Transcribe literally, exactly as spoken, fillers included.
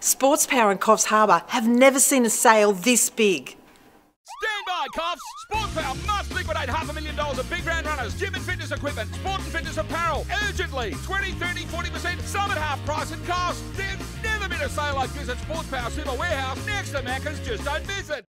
SportsPower in Coffs Harbour have never seen a sale this big. Stand by, Coffs! SportsPower must liquidate half a million dollars of big grand runners, gym and fitness equipment, sport and fitness apparel, urgently! twenty, thirty, forty percent, some at half price and cost! There's never been a sale like this at SportsPower Super Warehouse. Next to Macca's, just don't miss it!